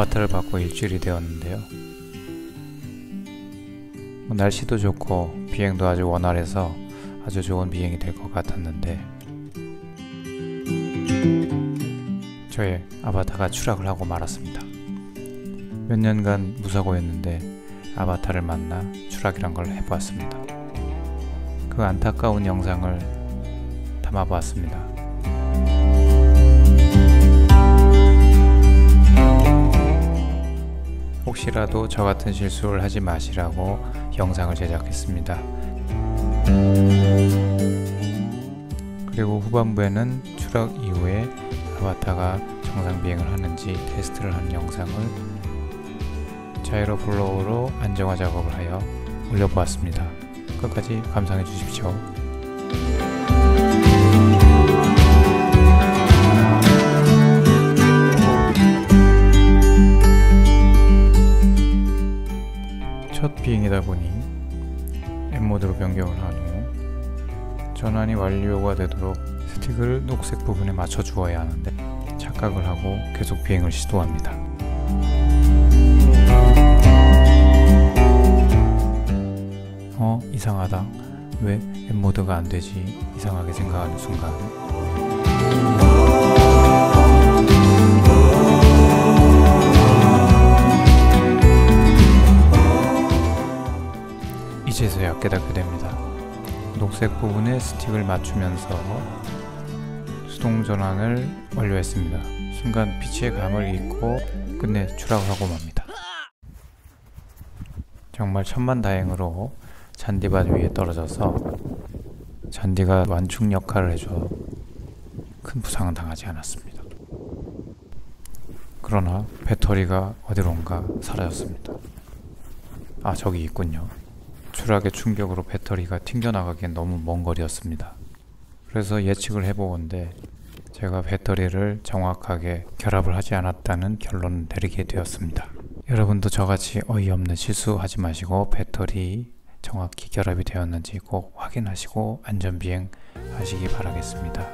아바타를 받고 일주일이 되었는데요. 날씨도 좋고 비행도 아주 원활해서 아주 좋은 비행이 될 것 같았는데 저의 아바타가 추락을 하고 말았습니다. 몇 년간 무사고였는데 아바타를 만나 추락이란 걸 해보았습니다. 그 안타까운 영상을 담아보았습니다. 혹시라도 저 같은 실수를 하지 마시라고 영상을 제작했습니다. 그리고 후반부에는 추락 이후에 아바타가 정상 비행을 하는지 테스트를 한 영상을 자이로플로우로 안정화 작업을 하여 올려보았습니다. 끝까지 감상해 주십시오. 첫 비행이다 보니 M 모드로 변경을 한 후 전환이 완료가 되도록 스틱을 녹색 부분에 맞춰 주어야 하는데 착각을 하고 계속 비행을 시도합니다. 이상하다. 왜 M 모드가 안 되지? 이상하게 생각하는 순간 이제서야 깨닫게 됩니다. 녹색 부분에 스틱을 맞추면서 수동 전환을 완료했습니다. 순간 빛의 감을 잃고 끝내 추락을 하고 맙니다. 정말 천만다행으로 잔디밭 위에 떨어져서 잔디가 완충 역할을 해줘서 큰 부상은 당하지 않았습니다. 그러나 배터리가 어디론가 사라졌습니다. 아, 저기 있군요. 추락의 충격으로 배터리가 튕겨나가기엔 너무 먼 거리였습니다. 그래서 예측을 해보건데 제가 배터리를 정확하게 결합을 하지 않았다는 결론을 내리게 되었습니다. 여러분도 저같이 어이없는 실수하지 마시고 배터리 정확히 결합이 되었는지 꼭 확인하시고 안전비행 하시기 바라겠습니다.